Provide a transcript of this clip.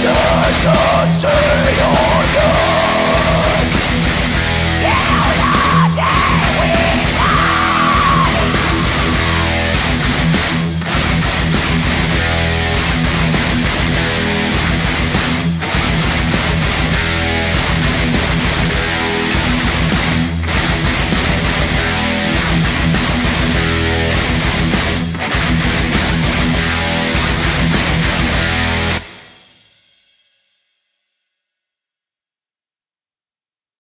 Set the sea on earth.